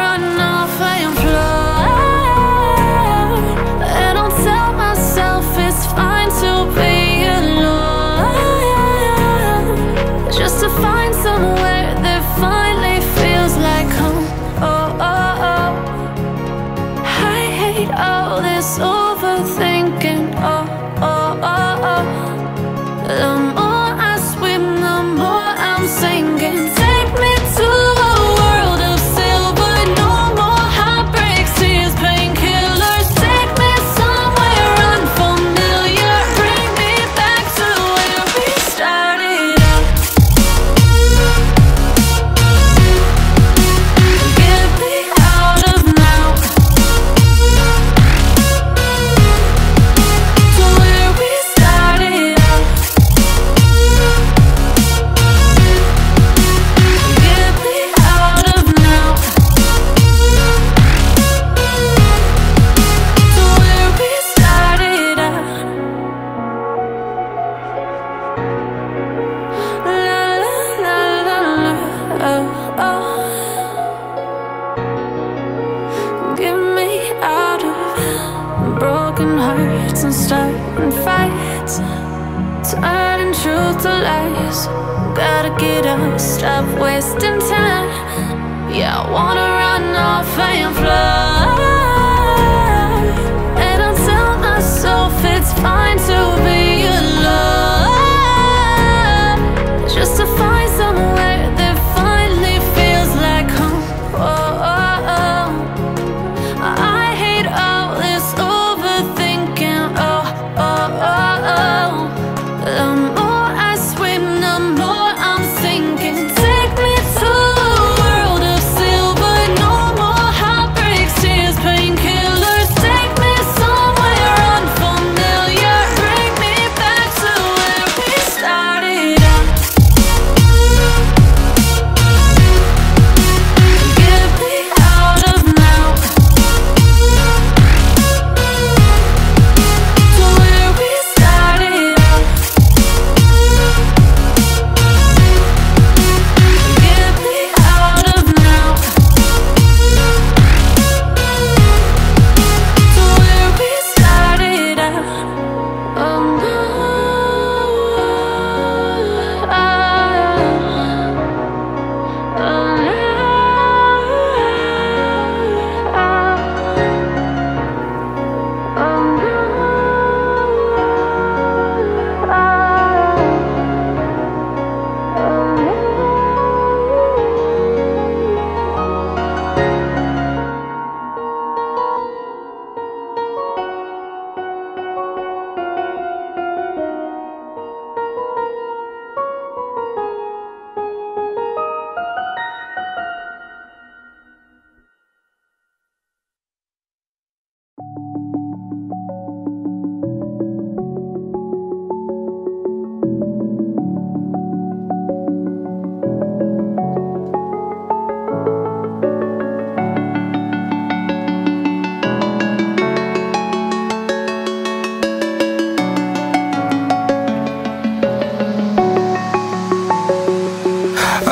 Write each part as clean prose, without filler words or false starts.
run off and fly, and I'll tell myself it's fine to be alone, just to find somewhere that finally feels like home. Oh, oh, oh, I hate all this overthinking. Oh, oh, oh, oh, the more broken hearts and starting fights, turning truth to lies. Gotta get up, stop wasting time. Yeah, I wanna run off and fly, and I'll tell myself it's fine to be alone, just to find somewhere that finally feels like home. Oh, oh, oh, I hate all this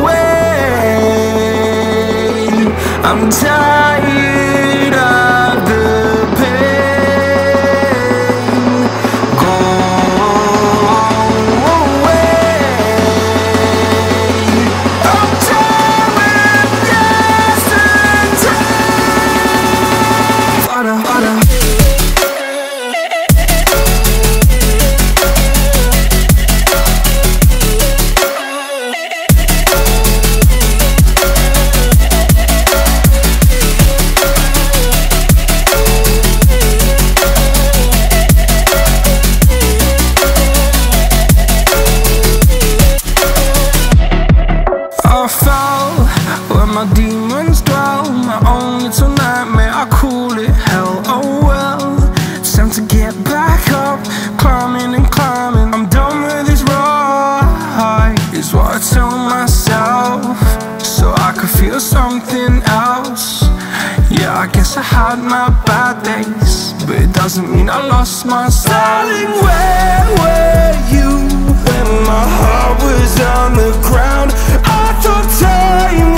away. I'm tired of the pain. Go away. I'm tired of yesterday. Harder, harder. my demons dwell. My own little nightmare, I call it hell. Oh well, it's time to get back up. Climbing and climbing, I'm done with this ride, is what I tell myself, so I could feel something else. Yeah, I guess I had my bad days, but it doesn't mean I lost my style. Darling, where were you when my heart was on the ground? I thought time